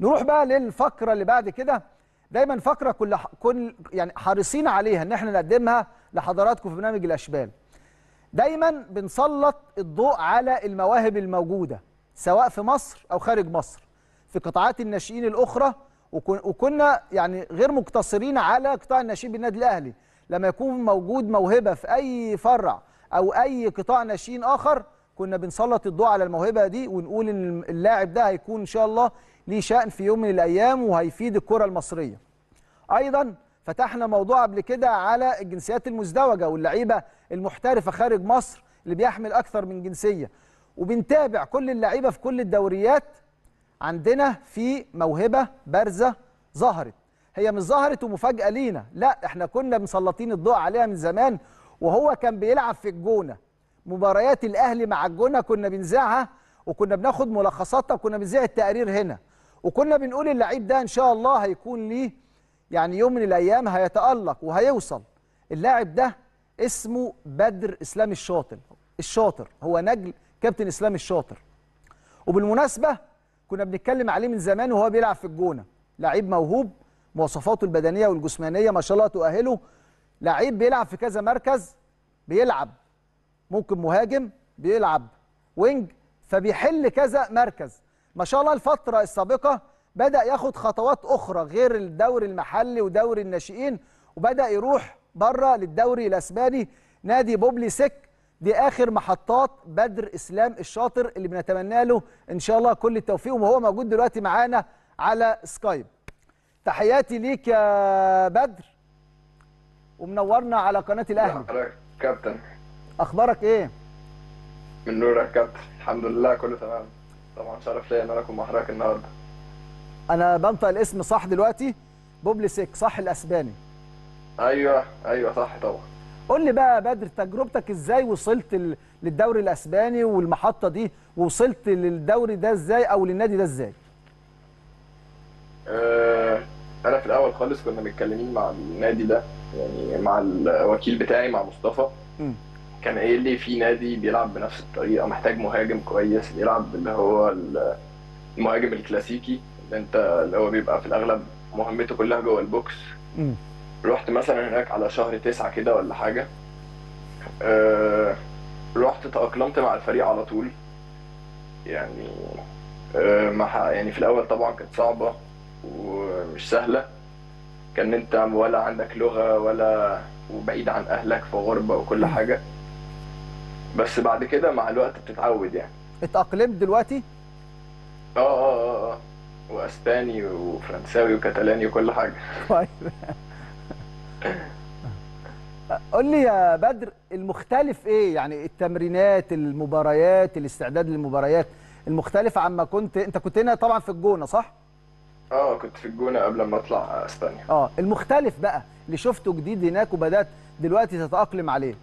نروح بقى للفقره اللي بعد كده، دايما فقره كل يعني حريصين عليها ان احنا نقدمها لحضراتكم في برنامج الاشبال. دايما بنسلط الضوء على المواهب الموجوده سواء في مصر او خارج مصر في قطاعات الناشئين الاخرى، وكنا يعني غير مقتصرين على قطاع الناشئين بالنادي الاهلي. لما يكون موجود موهبه في اي فرع او اي قطاع ناشئين اخر كنا بنسلط الضوء على الموهبه دي ونقول ان اللاعب ده هيكون ان شاء الله ليه شأن في يوم من الايام وهيفيد الكره المصريه. ايضا فتحنا موضوع قبل كده على الجنسيات المزدوجه واللعيبه المحترفه خارج مصر اللي بيحمل اكثر من جنسيه، وبنتابع كل اللعيبه في كل الدوريات. عندنا في موهبه بارزه ظهرت، هي مش ظهرت ومفاجاه لينا، لا احنا كنا مسلطين الضوء عليها من زمان، وهو كان بيلعب في الجونه. مباريات الاهلي مع الجونه كنا بنذاعها وكنا بناخد ملخصاتها وكنا بنذاع التقارير هنا، وكنا بنقول اللعيب ده ان شاء الله هيكون ليه يعني يوم من الايام هيتالق وهيوصل. اللاعب ده اسمه بدر اسلام الشاطر، هو نجم كابتن اسلام الشاطر، وبالمناسبه كنا بنتكلم عليه من زمان وهو بيلعب في الجونه. لعيب موهوب، مواصفاته البدنيه والجسمانيه ما شاء الله تؤهله، لعيب بيلعب في كذا مركز، بيلعب ممكن مهاجم، بيلعب وينج، فبيحل كذا مركز. ما شاء الله الفترة السابقة بدأ ياخد خطوات أخرى غير الدوري المحلي ودوري الناشئين، وبدأ يروح بره للدوري الأسباني. نادي بوبليسك دي آخر محطات بدر إسلام الشاطر اللي بنتمنى له إن شاء الله كل التوفيق، وهو موجود دلوقتي معانا على سكايب. تحياتي ليك يا بدر ومنورنا على قناة الأهلي. أخبارك كابتن؟ أخبارك إيه؟ من نورك كابتن، الحمد لله كله تمام. طبعا شرف ليا ان انا اكون مع حضرتك النهارده. انا بنطق الاسم صح دلوقتي؟ بوبليسك صح الاسباني؟ ايوه صح طبعا. قول لي بقى بدر، تجربتك ازاي وصلت للدوري الاسباني والمحطه دي، ووصلت للدوري ده ازاي او للنادي ده ازاي؟ انا في الاول خالص كنا متكلمين مع النادي ده، يعني مع الوكيل بتاعي مع مصطفى. كان قايل لي في نادي بيلعب بنفس الطريقه، محتاج مهاجم كويس بيلعب اللي هو المهاجم الكلاسيكي اللي انت اللي هو بيبقى في الاغلب مهمته كلها جوه البوكس. رحت مثلا هناك على شهر 9 كده ولا حاجه، رحت تاقلمت مع الفريق على طول، يعني يعني في الاول طبعا كانت صعبه ومش سهله، كان انت ولا عندك لغه ولا وبعيد عن اهلك في غربه وكل حاجه، بس بعد كده مع الوقت بتتعود يعني. اتأقلمت دلوقتي؟ اه واسباني وفرنساوي وكتالاني وكل حاجه. طيب قول لي يا بدر، المختلف ايه؟ يعني التمرينات، المباريات، الاستعداد للمباريات، المختلف عما كنت انت كنت هنا طبعا في الجونه صح؟ كنت في الجونه قبل ما اطلع اسبانيا. المختلف بقى اللي شفته جديد هناك وبدات دلوقتي تتأقلم عليه.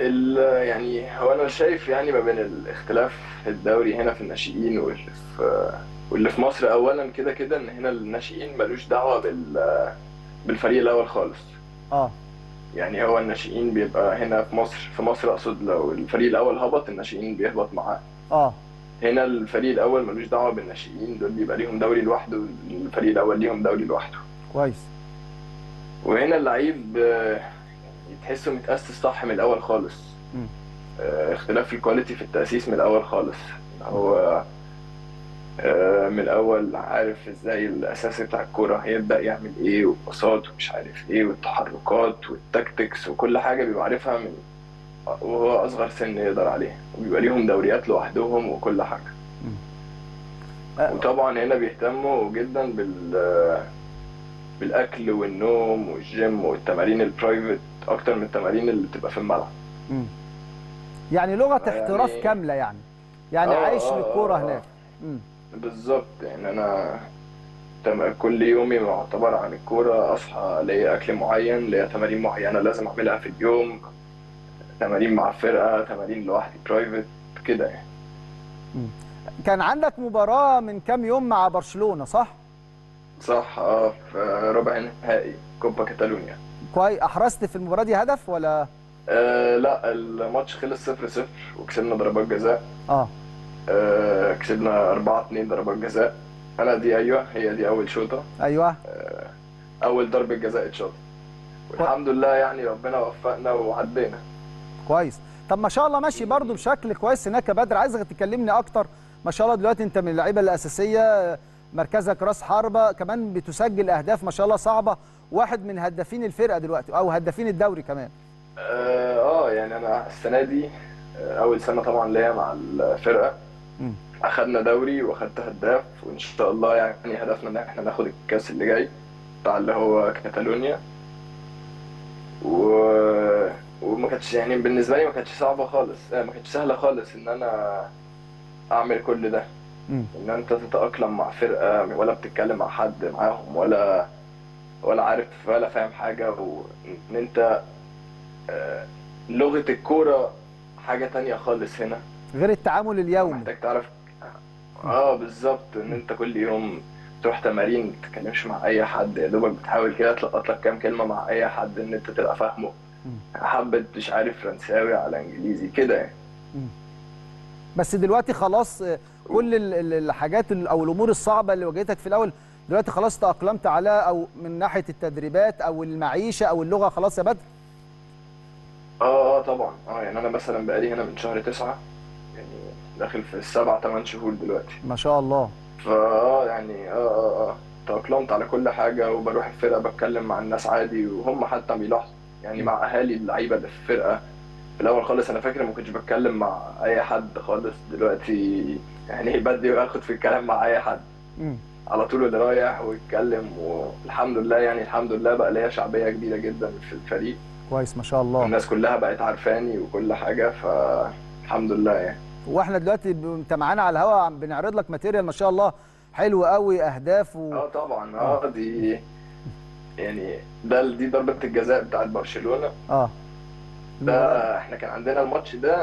يعني هو انا شايف يعني ما بين الاختلاف في الدوري هنا في الناشئين واللي في مصر، اولا كده ان هنا الناشئين ملوش دعوه بالفريق الاول خالص. يعني هو الناشئين بيبقى هنا في مصر، اقصد لو الفريق الاول هبط الناشئين بيهبط معاه. هنا الفريق الاول ملوش دعوه بالناشئين، دول بيبقى ليهم دوري لوحده، الفريق الاول ليهم دوري لوحده. كويس. وهنا اللعيب تحسه متأسس صح من الاول خالص. اختلاف الكواليتي في التأسيس من الاول خالص، هو من الاول عارف ازاي الاساس بتاع الكوره هيبدا يعمل ايه، والباصات ومش عارف ايه والتحركات والتكتكس وكل حاجه بيبقى عارفها من وهو اصغر سن يقدر عليها، وبيبقى ليهم دوريات لوحدهم وكل حاجه. وطبعا هنا بيهتموا جدا بالاكل والنوم والجيم والتمارين البرايفت اكتر من التمارين اللي بتبقى في الملعب. يعني لغه احتراف كامله، يعني عايش للكوره هناك. بالظبط. يعني انا كل يومي معتبر عن الكوره، اصحى ليا اكل معين، ليا تمارين معينه لازم اعملها في اليوم، تمارين مع الفرقه، تمارين لوحدي برايفت كده يعني. كان عندك مباراه من كام يوم مع برشلونه صح؟ صح. في ربع نهائي كوبا كاتالونيا. كويس. احرزت في المباراه دي هدف ولا؟ لا، الماتش خلص 0-0 وكسبنا ضربات جزاء. كسبنا 4-2 ضربات جزاء. الحلقه دي. ايوه هي دي اول شوطه. ايوه اول ضربه جزاء اتشاط، والحمد لله يعني ربنا وفقنا وعدينا كويس. طب ما شاء الله ماشي برضو بشكل كويس هناك يا بدر. عايزك تكلمني اكتر، ما شاء الله دلوقتي انت من اللعيبه الاساسيه، مركزك راس حربه، كمان بتسجل اهداف ما شاء الله صعبه، واحد من هدافين الفرقه دلوقتي او هدافين الدوري كمان. يعني انا السنه دي اول سنه طبعا ليا مع الفرقه، اخذنا دوري واخدت هداف، وان شاء الله يعني هدفنا ان احنا ناخد الكاس اللي جاي بتاع اللي هو كاتالونيا. وما كانتش يعني بالنسبه لي ما كانتش صعبه خالص، ما كانتش سهله خالص ان انا اعمل كل ده، ان انت تتاقلم مع فرقه ولا بتتكلم مع حد معاهم ولا عارف ولا فاهم حاجه، وان انت لغه الكوره حاجه تانية خالص هنا غير التعامل اليومي. محتاج تعرف بالظبط ان انت كل يوم تروح تمارين ما تتكلمش مع اي حد، يا دوبك بتحاول كده تلقط لك كام كلمه مع اي حد ان انت تبقى فاهمه، حبه مش عارف فرنساوي على انجليزي كده يعني. بس دلوقتي خلاص كل الحاجات او الامور الصعبه اللي واجهتك في الاول دلوقتي خلاص تاقلمت على، او من ناحيه التدريبات او المعيشه او اللغه خلاص يا بدر؟ طبعا. يعني انا مثلا بقالي هنا من شهر 9 يعني داخل في 7 8 شهور دلوقتي ما شاء الله. فا يعني تأقلمت على كل حاجه، وبروح الفرقه بتكلم مع الناس عادي، وهم حتى بيلاحظوا يعني مع اهالي اللعيبه اللي في الفرقه. في الاول خالص انا فاكر ما كنتش بتكلم مع اي حد خالص، دلوقتي يعني بدي اخد في الكلام مع اي حد على طول، اللي رايح ويتكلم، والحمد لله يعني الحمد لله بقى ليا شعبيه كبيره جدا في الفريق كويس ما شاء الله، الناس كلها بقت عارفاني وكل حاجه، فالحمد لله يعني. واحنا دلوقتي انت معانا على الهواء بنعرض لك ماتيريال ما شاء الله حلو قوي، اهداف طبعا. دي يعني دي ضربه الجزاء بتاعت برشلونه. ده احنا كان عندنا الماتش ده،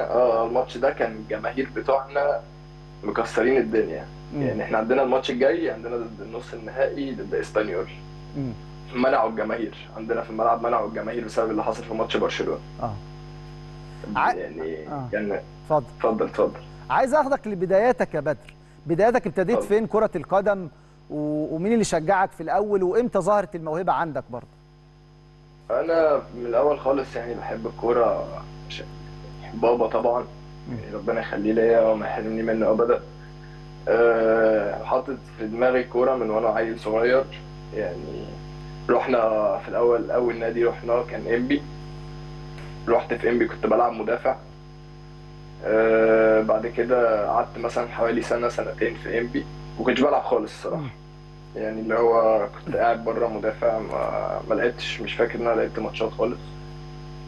الماتش ده كان الجماهير بتوعنا مكسرين الدنيا. يعني احنا عندنا الماتش الجاي، عندنا ضد النص النهائي ضد اسبانيول، منعوا الجماهير عندنا في الملعب، منعوا الجماهير بسبب اللي حصل في ماتش برشلونه. يعني كان اتفضل. عايز اخدك لبداياتك يا بدر، بداياتك ابتديت فين كرة القدم، ومين اللي شجعك في الأول، وإمتى ظهرت الموهبة عندك برضه؟ أنا من الأول خالص يعني بحب الكورة عشان بابا طبعا، ربنا يخليه ليا وما يحرمني منه أبدا. حاطط في دماغي الكورة من وأنا عيل صغير. يعني رحنا في الأول، أول نادي رحناه كان إنبي، رحت في إنبي كنت بلعب مدافع. بعد كده قعدت مثلا حوالي سنه سنتين في انبي، ما كنتش بلعب خالص الصراحه، يعني اللي هو كنت قاعد بره مدافع، ما لعبتش، مش فاكر ان انا لعبت ماتشات خالص.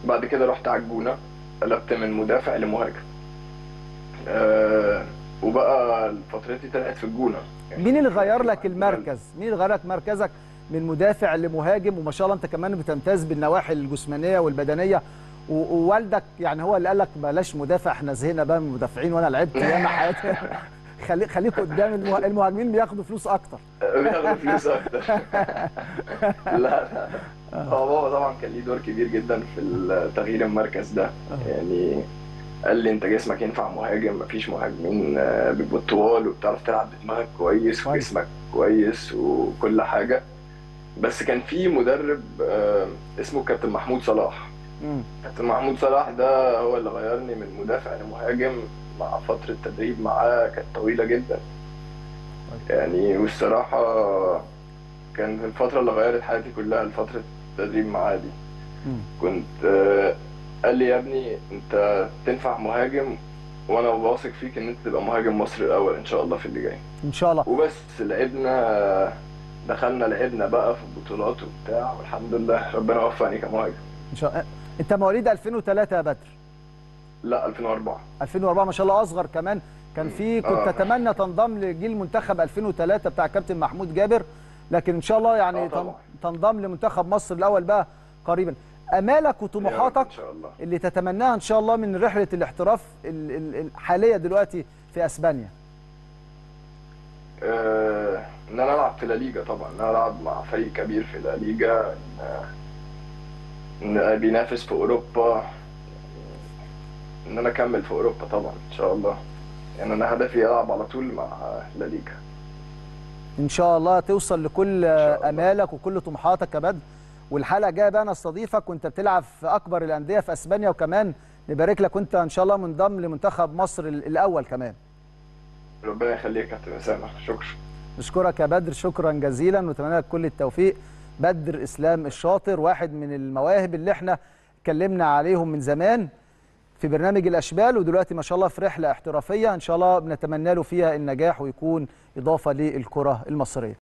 بعد كده رحت على الجونه، قلبت من مدافع لمهاجم. وبقى فترتي طلعت في الجونه. يعني مين اللي غير لك المركز؟ مين اللي غير لك مركزك من مدافع لمهاجم؟ وما شاء الله انت كمان بتمتاز بالنواحي الجسمانيه والبدنيه، ووالدك يعني هو اللي قال لك بلاش مدافع، احنا زهقنا بقى من المدافعين، وانا لعبت ياما حياتي، خليك قدام المهاجمين بياخدوا فلوس اكتر. لا بابا طبعا كان ليه دور كبير جدا في تغيير المركز ده. يعني قال لي انت جسمك ينفع مهاجم، مفيش مهاجمين بيبقوا طوال، وبتعرف تلعب بدماغك كويس وجسمك كويس وكل حاجه. بس كان في مدرب اسمه كابتن محمود صلاح. كابتن محمود صلاح ده هو اللي غيرني من مدافع لمهاجم، مع فترة تدريب معاه كانت طويلة جدا يعني، والصراحة كان الفترة اللي غيرت حياتي كلها الفترة التدريب معاه دي. كنت قال لي يا ابني انت تنفع مهاجم، وانا واثق فيك ان انت تبقى مهاجم مصري الاول ان شاء الله في اللي جاي ان شاء الله. وبس لعبنا، دخلنا لعبنا بقى في البطولات وبتاع، والحمد لله ربنا وفقني كمهاجم ان شاء الله. انت مواليد 2003 يا بدر؟ لا 2004. 2004 ما شاء الله اصغر كمان. كان في كنت اتمنى تنضم لجيل منتخب 2003 بتاع كابتن محمود جابر، لكن ان شاء الله يعني تنضم لمنتخب مصر الاول بقى قريبا. امالك وطموحاتك اللي تتمناها ان شاء الله من رحله الاحتراف الحاليه دلوقتي في اسبانيا؟ ان انا العب في الليجا طبعا، ان انا العب مع فريق كبير في الليجا بينافس في اوروبا، ان انا اكمل في اوروبا طبعا ان شاء الله. يعني انا هدفي العب على طول مع الليجا. ان شاء الله توصل لكل امالك وكل طموحاتك يا بدر. والحلقه الجايه بقى انا استضيفك وانت بتلعب في اكبر الانديه في اسبانيا، وكمان نبارك لك وانت ان شاء الله منضم لمنتخب مصر الاول كمان. ربنا يخليك يا كابتن اسامه، شكرا. بشكرك يا بدر، شكرا جزيلا ونتمنى لك كل التوفيق. بدر اسلام الشاطر واحد من المواهب اللي احنا اتكلمنا عليهم من زمان في برنامج الاشبال، ودلوقتي ما شاء الله في رحله احترافيه ان شاء الله بنتمنى له فيها النجاح ويكون اضافه للكره المصريه.